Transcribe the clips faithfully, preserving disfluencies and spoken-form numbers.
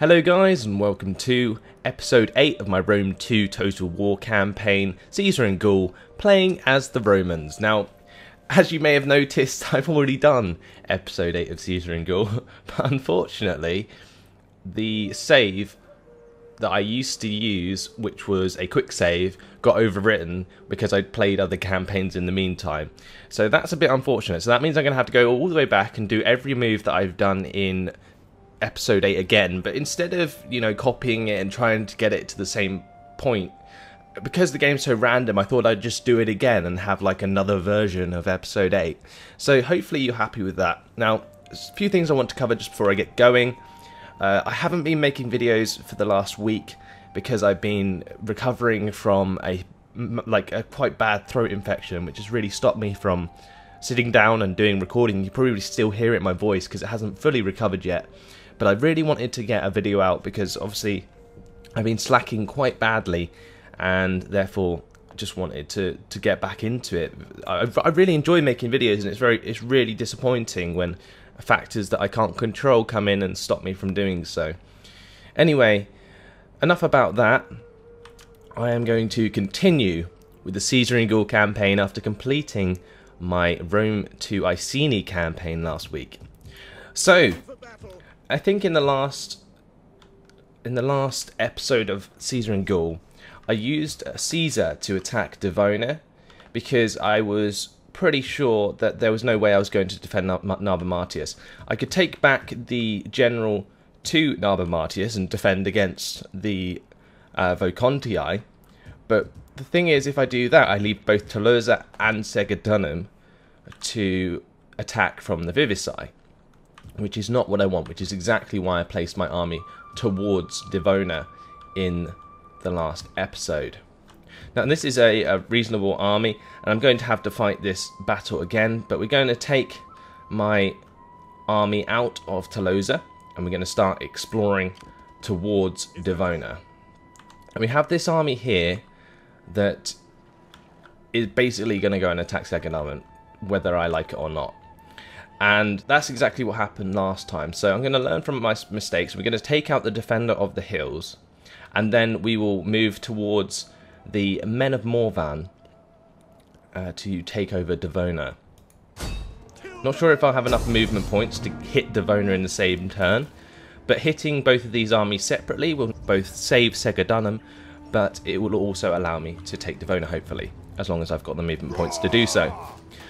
Hello guys and welcome to episode eight of my Rome two Total War campaign, Caesar and Gaul, playing as the Romans. Now, as you may have noticed, I've already done episode eight of Caesar and Gaul, but unfortunately, the save that I used to use, which was a quick save, got overwritten because I'd played other campaigns in the meantime. So that's a bit unfortunate. So that means I'm going to have to go all the way back and do every move that I've done in episode eight again, but instead of, you know, copying it and trying to get it to the same point, because the game's so random, I thought I'd just do it again and have like another version of episode eight. So hopefully you're happy with that. Now, a few things I want to cover just before I get going. Uh, I haven't been making videos for the last week because I've been recovering from a, like, a quite bad throat infection, which has really stopped me from sitting down and doing recording. You probably still hear it in my voice because it hasn't fully recovered yet. But I really wanted to get a video out because obviously I've been slacking quite badly and therefore just wanted to, to get back into it. I, I really enjoy making videos, and it's very it's really disappointing when factors that I can't control come in and stop me from doing so. Anyway, enough about that. I am going to continue with the Caesar and Gaul campaign after completing my Rome two Iceni campaign last week. So I think in the last in the last episode of Caesar and Gaul, I used Caesar to attack Devona because I was pretty sure that there was no way I was going to defend Narbo Martius. I could take back the general to Narbo Martius and defend against the uh, Vocontii, but the thing is, if I do that, I leave both Tolosa and Segedunum to attack from the Vivisci, which is not what I want, which is exactly why I placed my army towards Devona in the last episode. Now, this is a, a reasonable army, and I'm going to have to fight this battle again, but we're going to take my army out of Tolosa, and we're going to start exploring towards Devona. And we have this army here that is basically going to go and attack Segedunum, whether I like it or not. And that's exactly what happened last time. So I'm going to learn from my mistakes. We're going to take out the Defender of the Hills, and then we will move towards the Men of Morvan uh, to take over Devona. Not sure if I'll have enough movement points to hit Devona in the same turn, but hitting both of these armies separately will both save Segedunum, but it will also allow me to take Devona, hopefully, as long as I've got the movement points to do so.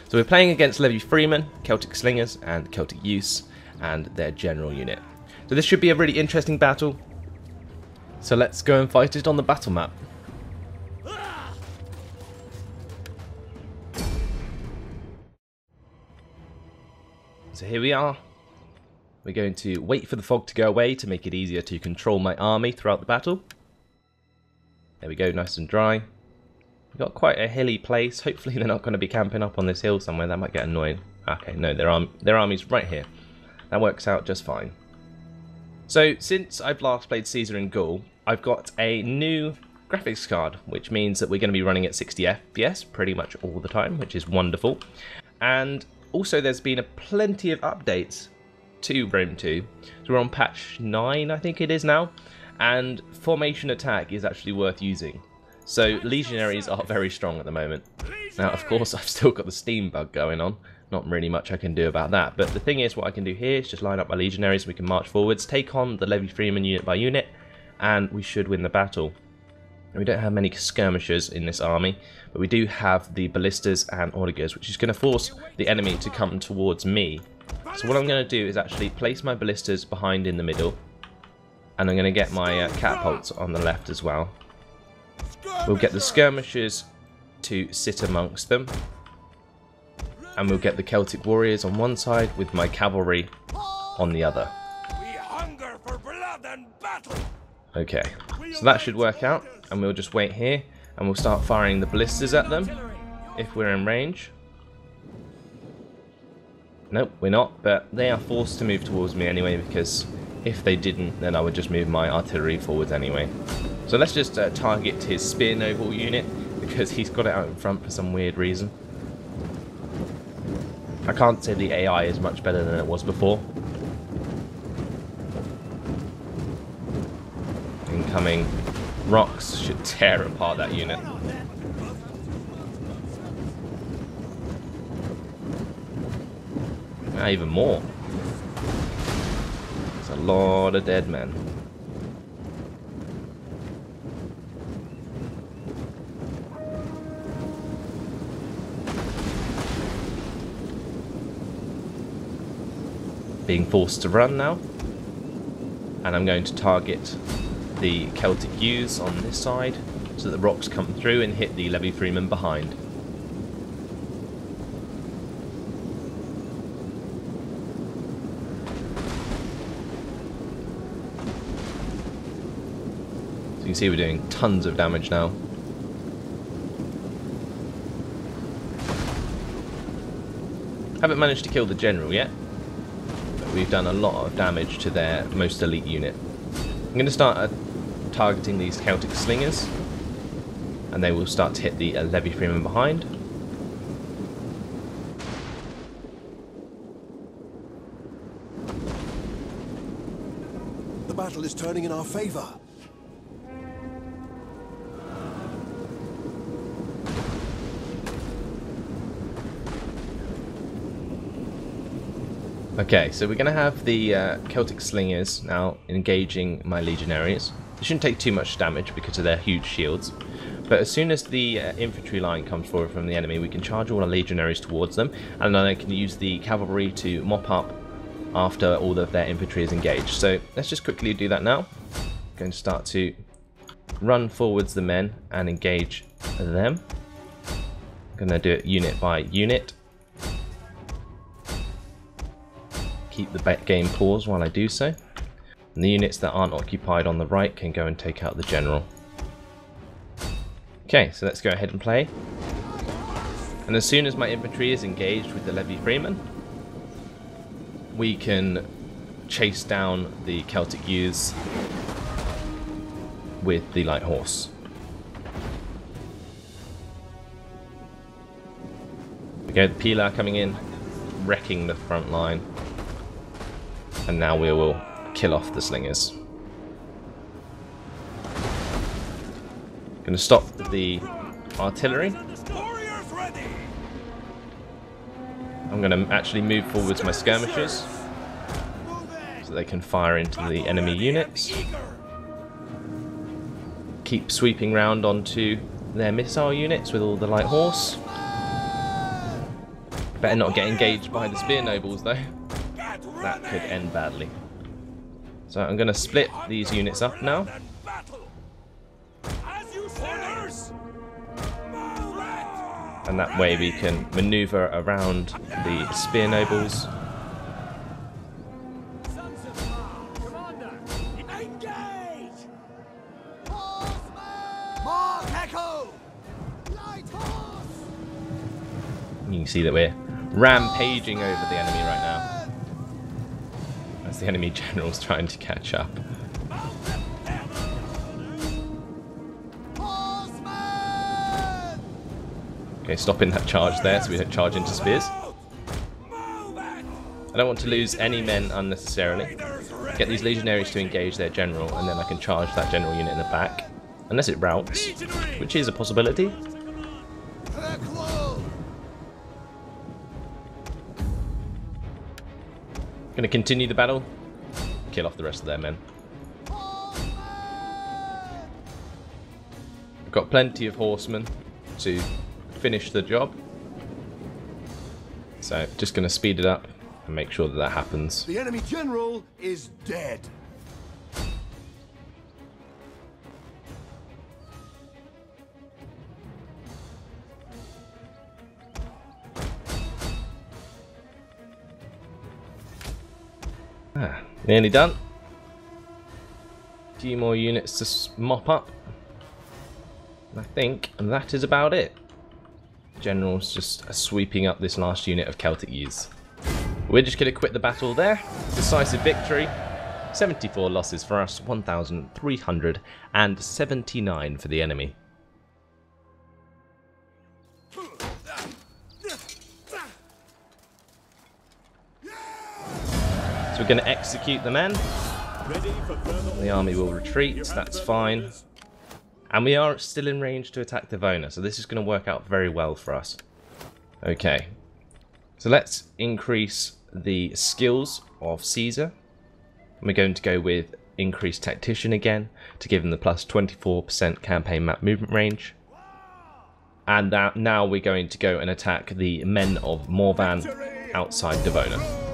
So we're playing against Levy Freeman, Celtic Slingers, and Celtic Use, and their general unit. So this should be a really interesting battle. So let's go and fight it on the battle map. So here we are. We're going to wait for the fog to go away to make it easier to control my army throughout the battle. There we go, nice and dry. We've got quite a hilly place. Hopefully they're not going to be camping up on this hill somewhere. That might get annoying. Okay, no, their, arm their army's right here. That works out just fine. So, since I've last played Caesar and Gaul, I've got a new graphics card, which means that we're going to be running at sixty F P S pretty much all the time, which is wonderful. And also there's been a plenty of updates to Rome two. So we're on patch nine, I think it is now. And formation attack is actually worth using. So legionaries are very strong at the moment. Now, of course, I've still got the steam bug going on. Not really much I can do about that. But the thing is, what I can do here is just line up my legionaries. We can march forwards, take on the Levy Freeman unit by unit, and we should win the battle. We don't have many skirmishers in this army, but we do have the ballistas and audagers, which is going to force the enemy to come towards me. So what I'm going to do is actually place my ballistas behind in the middle. And I'm going to get my uh, catapults on the left as well. We'll get the skirmishers to sit amongst them. And we'll get the Celtic warriors on one side with my cavalry on the other. Okay, so that should work out. And we'll just wait here. And we'll start firing the ballistas at them if we're in range. Nope, we're not. But they are forced to move towards me anyway because if they didn't, then I would just move my artillery forwards anyway. So let's just uh, target his spear noble unit, because he's got it out in front for some weird reason. I can't say the A I is much better than it was before. coming. Rocks should tear apart that unit. Ah, even more. There's a lot of dead men. Being forced to run now. And I'm going to target the Celtic Ewes on this side so that the rocks come through and hit the Levy Freeman behind. So you can see we're doing tons of damage now. Haven't managed to kill the general yet. We've done a lot of damage to their most elite unit. I'm going to start uh, targeting these Celtic Slingers, and they will start to hit the uh, Levy Freeman behind. The battle is turning in our favour. Okay, so we're going to have the uh, Celtic Slingers now engaging my Legionaries. They shouldn't take too much damage because of their huge shields. But as soon as the uh, infantry line comes forward from the enemy, we can charge all our Legionaries towards them. And then I can use the cavalry to mop up after all of their infantry is engaged. So let's just quickly do that now. I'm going to start to run forwards the men and engage them. I'm going to do it unit by unit. Keep the game paused while I do so. And the units that aren't occupied on the right can go and take out the general. Okay, so let's go ahead and play. And as soon as my infantry is engaged with the Levy Freeman, we can chase down the Celtic Ewes with the light horse. Okay, the Pilar coming in, wrecking the front line. And now we will kill off the Slingers. Going to stop the artillery. I'm going to actually move forwards my skirmishers so they can fire into the enemy units. Keep sweeping round onto their missile units with all the light horse. Better not get engaged by the spear nobles though. That could end badly. So I'm going to split these units up now. And that way we can maneuver around the spear nobles. You can see that we're rampaging over the enemy right now. The enemy general's trying to catch up. Okay, stopping that charge there so we don't charge into spears. I don't want to lose any men unnecessarily. Get these legionaries to engage their general and then I can charge that general unit in the back. Unless it routes, which is a possibility. Going to continue the battle, kill off the rest of their men. We've got plenty of horsemen to finish the job, so just going to speed it up and make sure that that happens. The enemy general is dead. Ah, nearly done. A few more units to mop up. And I think that is about it. General's just sweeping up this last unit of Celtic Ewes. We're just going to quit the battle there. Decisive victory. seventy-four losses for us, one thousand three hundred seventy-nine for the enemy. We're going to execute the men, The army will retreat, that's fine. And we are still in range to attack Devona, so this is going to work out very well for us. Okay, so let's increase the skills of Caesar. And we're going to go with increased tactician again to give him the plus twenty-four percent campaign map movement range. And that, now we're going to go and attack the Men of Morvan outside Devona.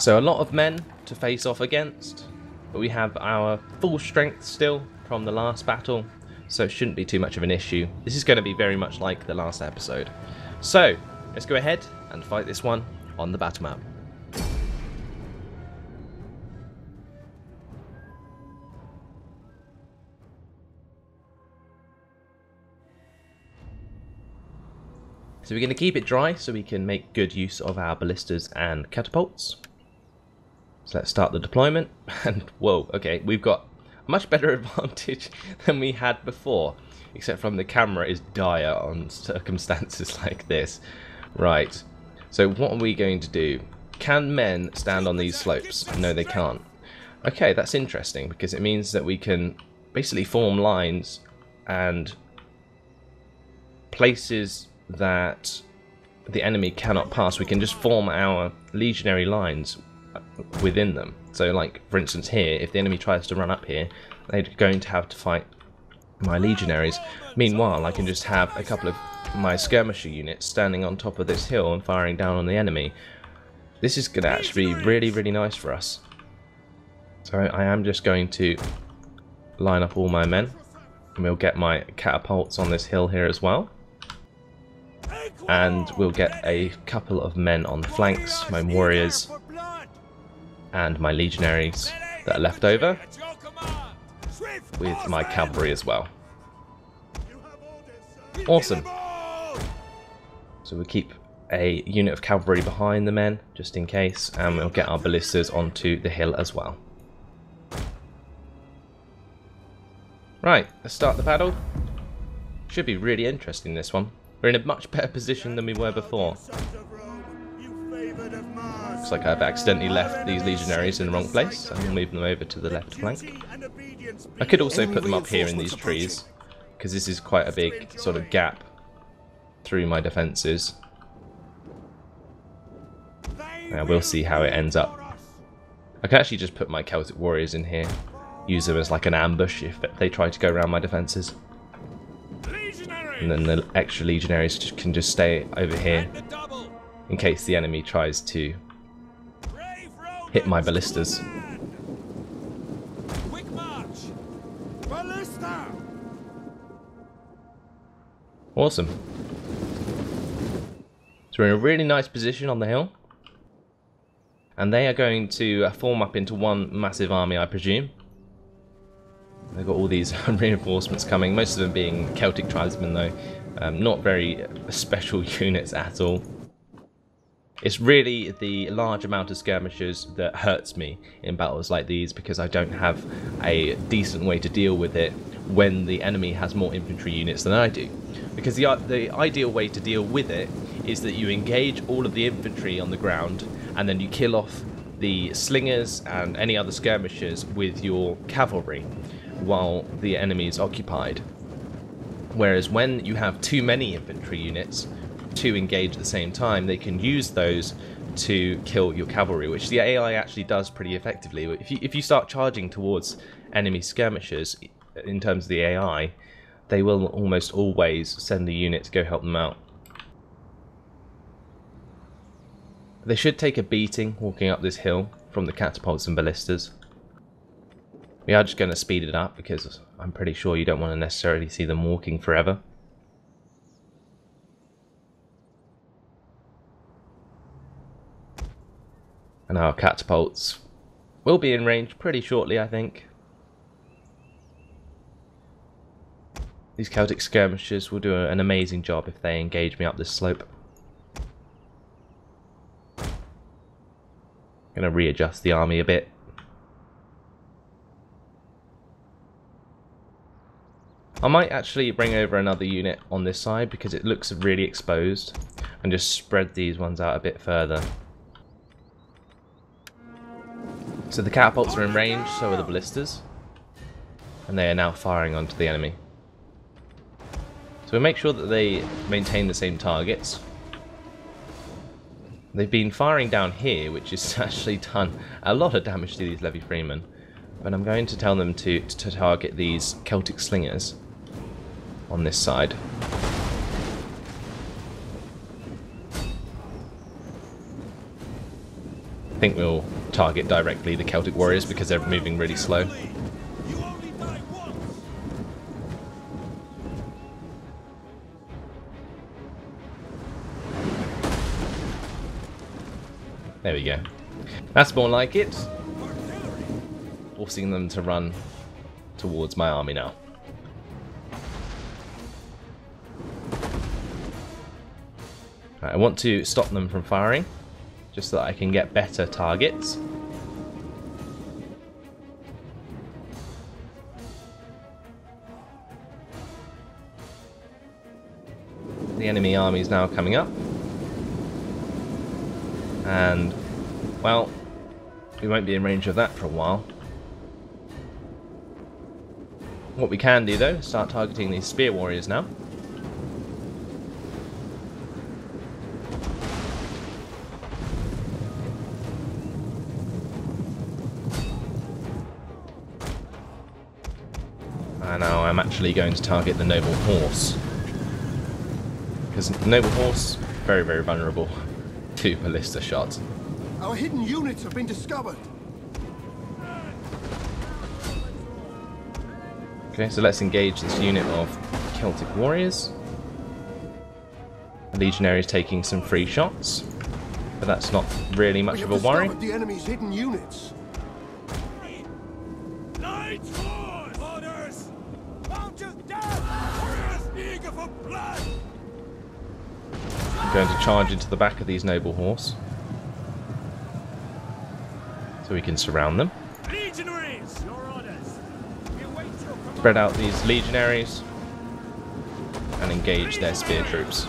So a lot of men to face off against, but we have our full strength still from the last battle, so it shouldn't be too much of an issue. This is going to be very much like the last episode. So let's go ahead and fight this one on the battle map. So we're going to keep it dry so we can make good use of our ballistas and catapults. So let's start the deployment. And whoa, okay, we've got a much better advantage than we had before. Except from the camera is dire on circumstances like this. Right, so what are we going to do? Can men stand on these slopes? No, they can't. Okay, that's interesting because it means that we can basically form lines and places that the enemy cannot pass, we can just form our legionary lines within them. So like for instance here, if the enemy tries to run up here, they're going to have to fight my legionaries. Meanwhile, I can just have a couple of my skirmisher units standing on top of this hill and firing down on the enemy. This is going to actually be really really nice for us. So I am just going to line up all my men, and we'll get my catapults on this hill here as well. And we'll get a couple of men on the flanks, my warriors and my legionaries that are left over, with my cavalry as well. Awesome. So we'll keep a unit of cavalry behind the men just in case, and we'll get our ballistas onto the hill as well. Right, let's start the battle. Should be really interesting, this one. We're in a much better position than we were before. Looks like I've accidentally left these legionaries in the wrong place. I'm going to move them over to the left flank. I could also put them up here in these trees, because this is quite a big sort of gap through my defences. Now we'll see how it ends up. I could actually just put my Celtic warriors in here, use them as like an ambush if they try to go around my defences. And then the extra legionaries can just stay over here in case the enemy tries to hit my ballistas. Awesome. So we're in a really nice position on the hill. And they are going to form up into one massive army, I presume. They've got all these reinforcements coming, most of them being Celtic tribesmen though, um, not very special units at all. It's really the large amount of skirmishers that hurts me in battles like these, because I don't have a decent way to deal with it when the enemy has more infantry units than I do. Because the, the ideal way to deal with it is that you engage all of the infantry on the ground and then you kill off the slingers and any other skirmishers with your cavalry while the enemy is occupied. Whereas when you have too many infantry units to engage at the same time, they can use those to kill your cavalry, which the A I actually does pretty effectively. If you, if you start charging towards enemy skirmishers, in terms of the A I, they will almost always send a unit to go help them out. They should take a beating walking up this hill from the catapults and ballistas. We are just going to speed it up because I'm pretty sure you don't want to necessarily see them walking forever. And our catapults will be in range pretty shortly, I think. These Celtic skirmishers will do an amazing job if they engage me up this slope. I'm going to readjust the army a bit. I might actually bring over another unit on this side because it looks really exposed, and just spread these ones out a bit further. So the catapults are in range, so are the ballistas. And they are now firing onto the enemy. So we make sure that they maintain the same targets. They've been firing down here, which has actually done a lot of damage to these Levy Freeman. But I'm going to tell them to, to target these Celtic Slingers on this side. I think we'll target directly the Celtic Warriors because they're moving really slow. There we go. That's more like it. Forcing them to run towards my army now. Right, I want to stop them from firing, just so that I can get better targets. The enemy army is now coming up. And, well, we won't be in range of that for a while. What we can do, though, is start targeting these spear warriors now. And now I'm actually going to target the noble horse. Because the noble horse, very, very vulnerable. Two ballista shots. Our hidden units have been discovered. Okay, so let's engage this unit of Celtic warriors. The legionary is taking some free shots, but that's not really much of a worry. The enemy's hidden units. Going to charge into the back of these noble horse, so we can surround them. Legionaries, your orders. We await your command. Spread out these legionaries and engage their spear troops.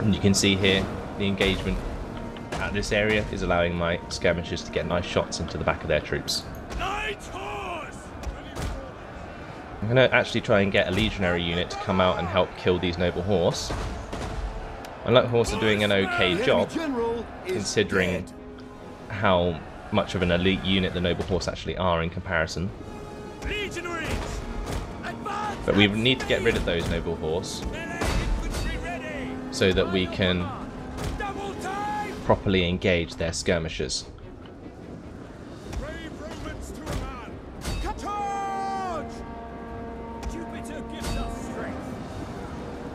And you can see here the engagement at this area is allowing my skirmishers to get nice shots into the back of their troops. I'm going to actually try and get a legionary unit to come out and help kill these noble horse. My noble horse are doing an okay job, considering how much of an elite unit the noble horse actually are in comparison. But we need to get rid of those noble horse so that we can properly engage their skirmishers.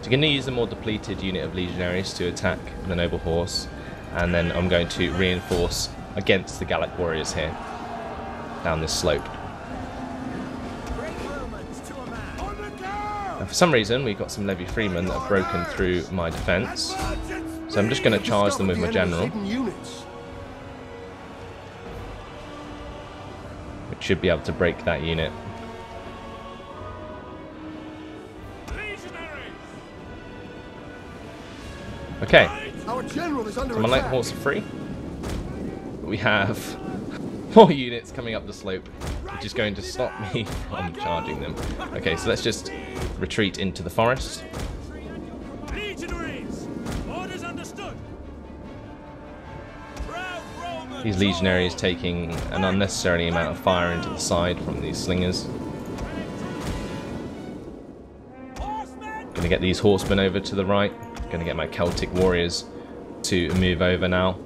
I'm going to use a more depleted unit of legionaries to attack the noble horse, and then I'm going to reinforce against the Gallic warriors here down this slope. Now for some reason we've got some Levy Freemen that have broken through my defence, so I'm just going to charge them with my general, which should be able to break that unit. Okay, so my light horse are free. We have four units coming up the slope, which is going to stop me from charging them. Okay, so let's just retreat into the forest. These legionaries taking an unnecessary amount of fire into the side from these slingers. Gonna get these horsemen over to the right. Going to get my Celtic warriors to move over now,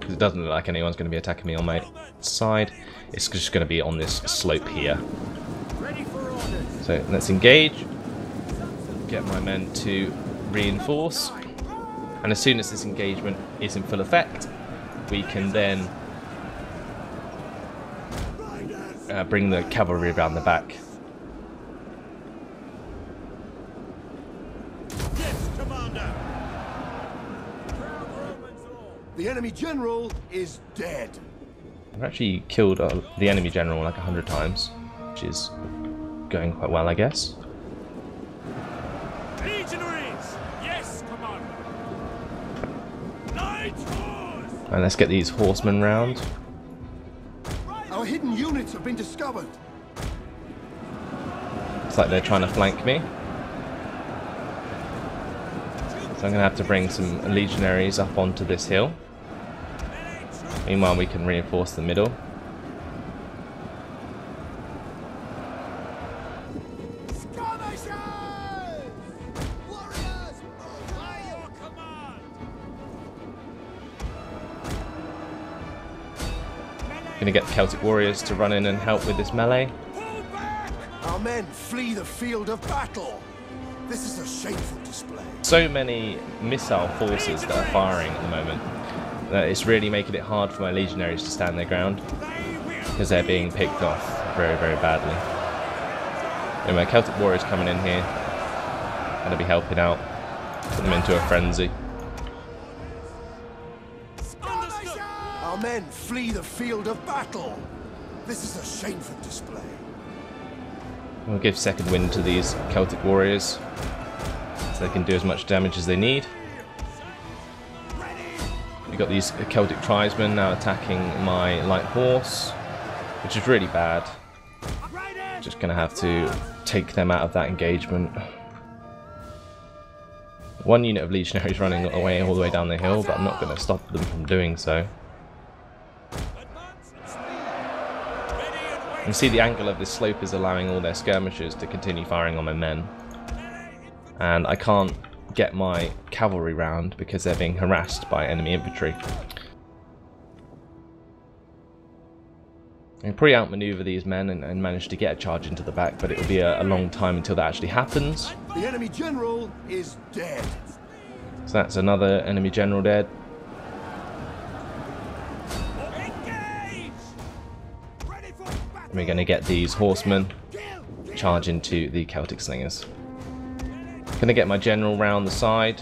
because it doesn't look like anyone's going to be attacking me on my side. It's just going to be on this slope here. So let's engage, get my men to reinforce, and as soon as this engagement is in full effect, we can then uh, bring the cavalry around the back. The enemy general is dead. I've actually killed uh, the enemy general like a hundred times, which is going quite well, I guess. Legionaries, yes, commander. Knight horse. And let's get these horsemen round. Our hidden units have been discovered. It's like they're trying to flank me. So I'm going to have to bring some legionaries up onto this hill. Meanwhile, we can reinforce the middle. Gonna get the Celtic warriors to run in and help with this melee. Our men flee the field of battle. This is a shameful display. So many missile forces that are firing at the moment that it's really making it hard for my legionaries to stand their ground because they're being picked off very, very badly. And my Celtic warriors coming in here, gonna be helping out, put them into a frenzy. Men flee the field of battle. This is a shameful display. We'll give second wind to these Celtic warriors so they can do as much damage as they need. We've got these Celtic tribesmen now attacking my light horse, which is really bad. Just gonna have to take them out of that engagement. One unit of legionaries running away all the way down the hill, but I'm not gonna stop them from doing so. You can see the angle of this slope is allowing all their skirmishers to continue firing on my men. And I can't get my cavalry round because they're being harassed by enemy infantry. I can probably outmaneuver these men and, and manage to get a charge into the back, but it will be a, a long time until that actually happens. The enemy general is dead. So that's another enemy general dead. We're going to get these horsemen charge into the Celtic slingers. Going to get my general round the side,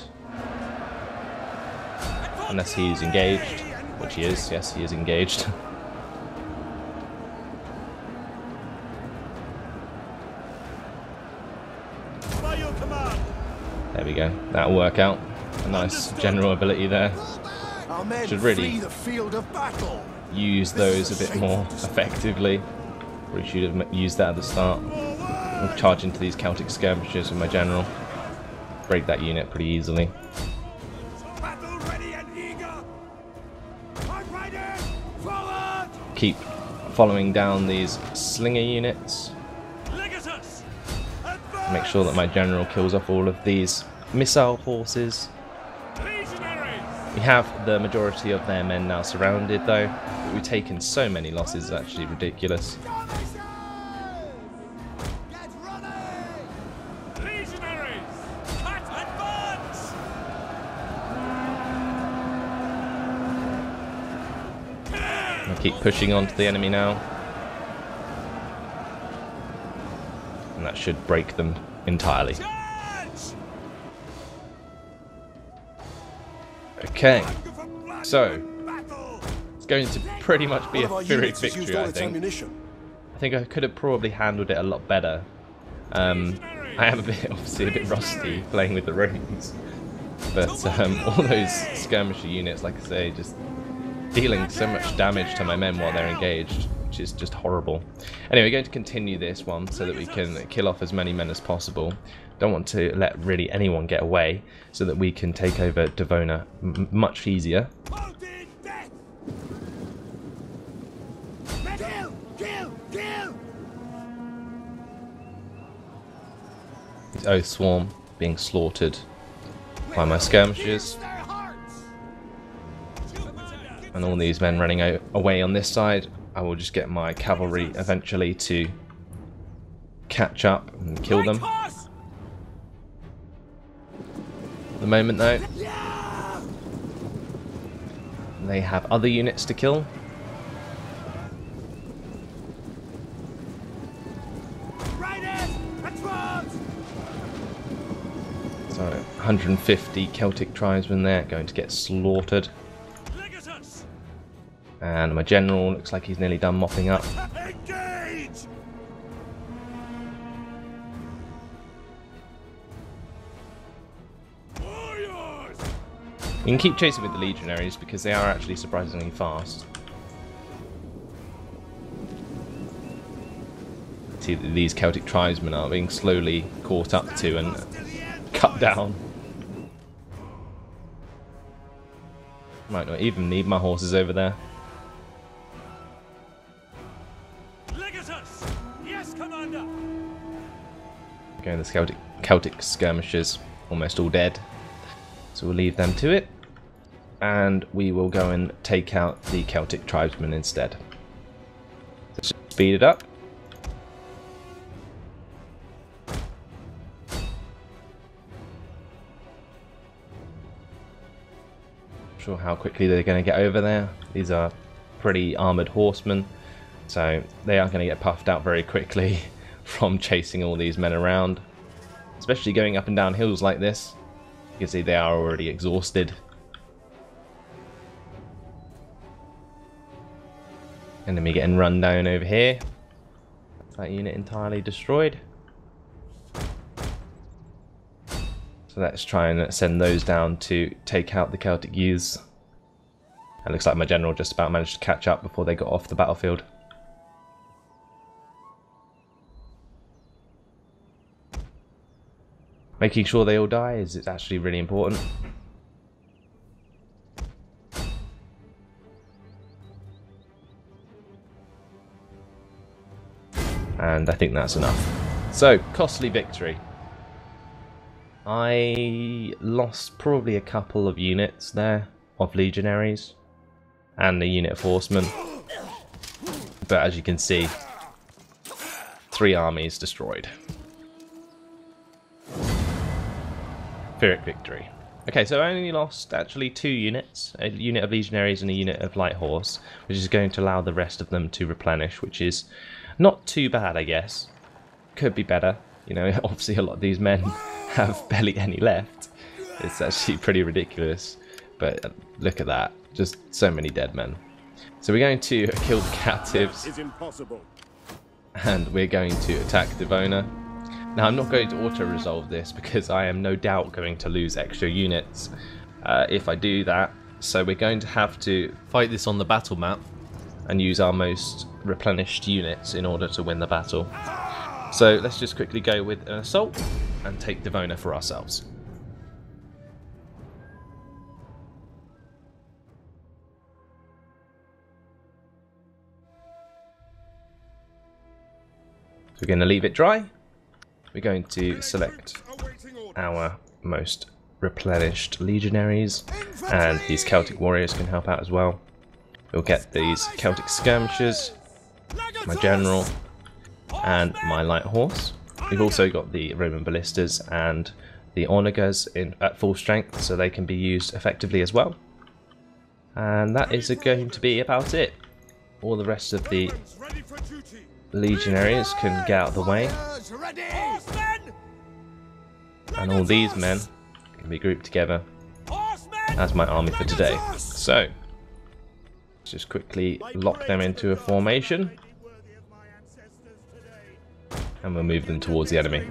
unless he's engaged, which he is. Yes, he is engaged. There we go. That'll work out. A nice general ability there. Should really use those a bit more effectively. Probably should have used that at the start. I'll charge into these Celtic skirmishers with my general. Break that unit pretty easily. Keep following down these slinger units. Make sure that my general kills off all of these missile forces. We have the majority of their men now surrounded though. But we've taken so many losses, it's actually ridiculous. Keep pushing onto the enemy now, and that should break them entirely. Okay, so it's going to pretty much be a pyrrhic victory, I think. I think I could have probably handled it a lot better. Um, I am a bit, obviously a bit rusty playing with the Romans, but um, all those skirmisher units, like I say, just dealing so much damage to my men while they're engaged, which is just horrible. Anyway, we're going to continue this one so that we can kill off as many men as possible. Don't want to let really anyone get away so that we can take over Devona m much easier. Kill, kill, kill. This oath swarm being slaughtered by my skirmishers. And all these men running away on this side, I will just get my cavalry eventually to catch up and kill them. At the moment though, they have other units to kill. So one hundred fifty Celtic tribesmen there going to get slaughtered. And my general looks like he's nearly done mopping up. Engage! Warriors! You can keep chasing with the legionaries because they are actually surprisingly fast. See, these Celtic tribesmen are being slowly caught up to and cut down. Might not even need my horses over there. Yes, Commander. Okay, the Celtic, Celtic skirmishers almost all dead. So we'll leave them to it. And we will go and take out the Celtic tribesmen instead. Let's just speed it up. Sure how quickly they're going to get over there. These are pretty armoured horsemen, so they are going to get puffed out very quickly from chasing all these men around, especially going up and down hills like this. You can see they are already exhausted. Enemy getting run down over here. That unit entirely destroyed. So let's try and send those down to take out the Celtic youths. It looks like my general just about managed to catch up before they got off the battlefield. Making sure they all die is, is actually really important. And I think that's enough. So, costly victory. I lost probably a couple of units there of legionaries and a unit of horsemen, but as you can see, three armies destroyed. Pyrrhic victory. Okay, so I only lost actually two units, a unit of legionaries and a unit of light horse, which is going to allow the rest of them to replenish, which is not too bad, I guess. Could be better, you know, obviously a lot of these men have barely any left. It's actually pretty ridiculous, but look at that, just so many dead men. So we're going to kill the captives, and we're going to attack Devona. Now I'm not going to auto-resolve this because I am no doubt going to lose extra units uh, if I do that, so we're going to have to fight this on the battle map and use our most replenished units in order to win the battle. So let's just quickly go with an assault and take Devona for ourselves. So we're going to leave it dry. We're going to select our most replenished legionaries, and these Celtic warriors can help out as well. We'll get these Celtic skirmishers, my general, and my light horse. We've also got the Roman ballistas and the onagers in at full strength, so they can be used effectively as well. And that is going to be about it. All the rest of the legionaries can get out of the way, and all these men can be grouped together as my army for today. So let's just quickly lock them into a formation, and we'll move them towards the enemy.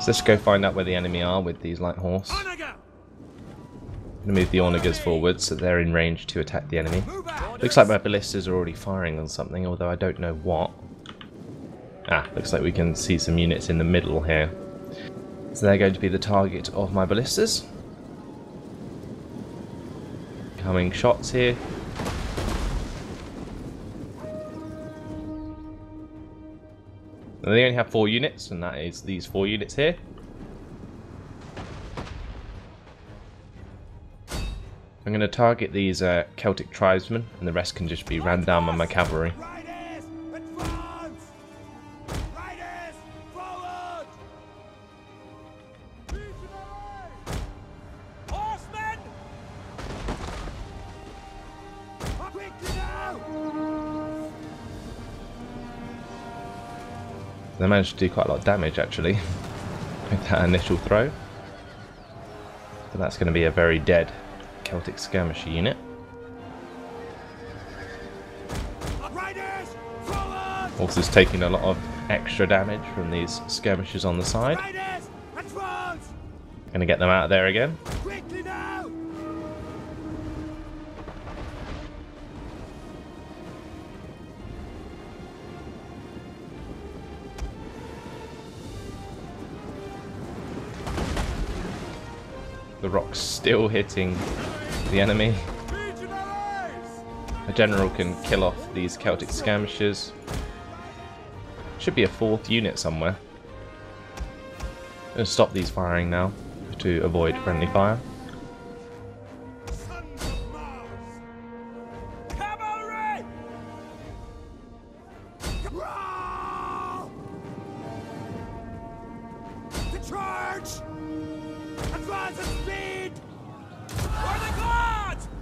So let's go find out where the enemy are with these light horse. I'm going to move the onagers forward so they're in range to attack the enemy. Looks like my ballistas are already firing on something, although I don't know what. Ah, looks like we can see some units in the middle here. So they're going to be the target of my ballistas. Coming shots here. And they only have four units, and that is these four units here. I'm going to target these uh, Celtic tribesmen, and the rest can just be ran down by my cavalry. They managed to do quite a lot of damage actually with that initial throw. So that's going to be a very dead Celtic skirmisher unit. Riders, forward! Horses taking a lot of extra damage from these skirmishes on the side. Going to get them out of there again. Quickly now. The rock's still hitting the enemy. A general can kill off these Celtic skirmishers. Should be a fourth unit somewhere. I'm going to stop these firing now to avoid friendly fire.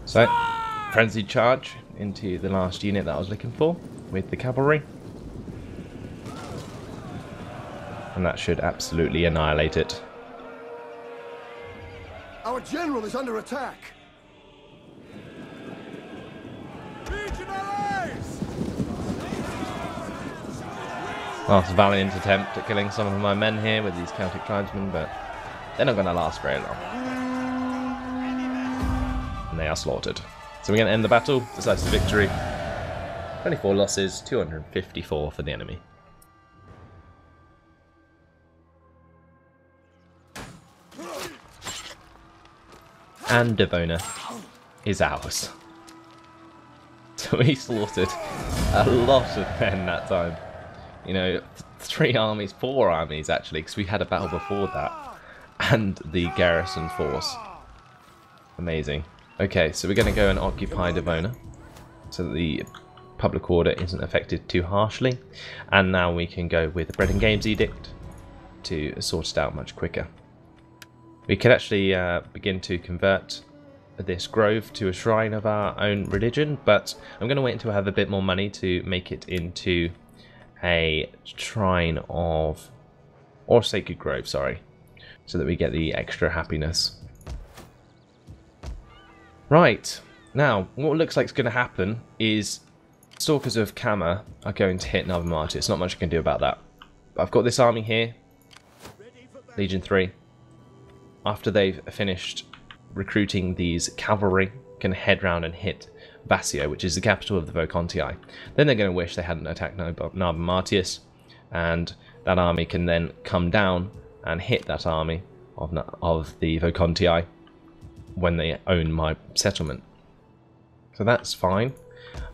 So, frenzied charge into the last unit that I was looking for with the cavalry. And that should absolutely annihilate it. Our general is under attack. Last valiant attempt at killing some of my men here with these Celtic tribesmen, but they're not going to last very long. And they are slaughtered. So we're going to end the battle. Decisive victory. twenty-four losses, two hundred fifty-four for the enemy. And Devona is ours. So we slaughtered a lot of men that time. You know, three armies, four armies actually, because we had a battle before that. And the garrison force. Amazing. Okay, so we're going to go and occupy Devona, so that the public order isn't affected too harshly. And now we can go with the Bread and Games Edict to sort it out much quicker. We could actually uh, begin to convert this grove to a shrine of our own religion, but I'm going to wait until I have a bit more money to make it into a shrine of, or sacred grove, sorry, so that we get the extra happiness. Right, now what looks like is going to happen is Stalkers of Kama are going to hit Narbo Martius. It's not much I can do about that. But I've got this army here, Legion three. After they've finished recruiting these cavalry, can head round and hit Basio, which is the capital of the Vocontii. Then they're going to wish they hadn't attacked Narbo Martius, and that army can then come down and hit that army of, of the Vocontii when they own my settlement. So that's fine.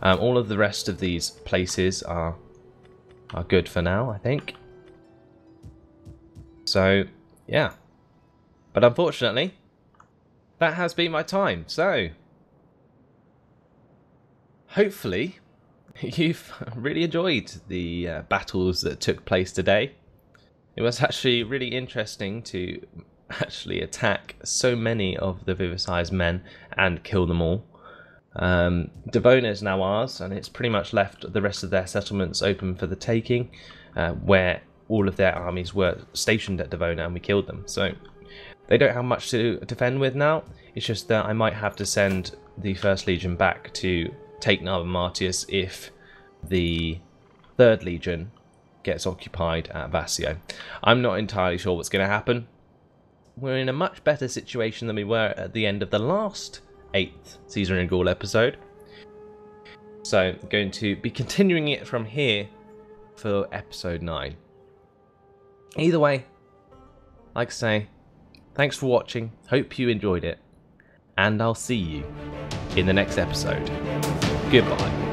Um, all of the rest of these places are, are good for now, I think. So, yeah. But unfortunately, that has been my time, so hopefully you've really enjoyed the uh, battles that took place today. It was actually really interesting to actually attack so many of the Vivisci's men and kill them all. Um, Devona is now ours, and it's pretty much left the rest of their settlements open for the taking, uh, where all of their armies were stationed at Devona and we killed them. So they don't have much to defend with now. It's just that I might have to send the first Legion back to take Narbo Martius if the third Legion gets occupied at Basio. I'm not entirely sure what's going to happen. We're in a much better situation than we were at the end of the last eighth Caesar and Gaul episode. So I'm going to be continuing it from here for episode nine. Either way, like I say, thanks for watching, hope you enjoyed it, and I'll see you in the next episode. Goodbye.